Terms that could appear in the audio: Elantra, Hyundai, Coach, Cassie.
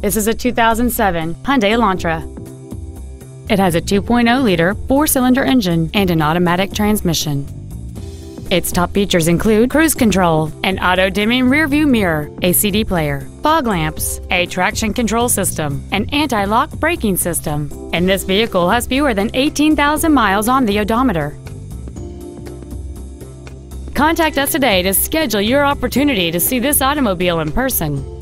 This is a 2007 Hyundai Elantra. It has a 2.0-liter four-cylinder engine and an automatic transmission. Its top features include cruise control, an auto-dimming rearview mirror, a CD player, fog lamps, a traction control system, an anti-lock braking system, and this vehicle has fewer than 18,000 miles on the odometer. Contact us today to schedule your opportunity to see this automobile in person.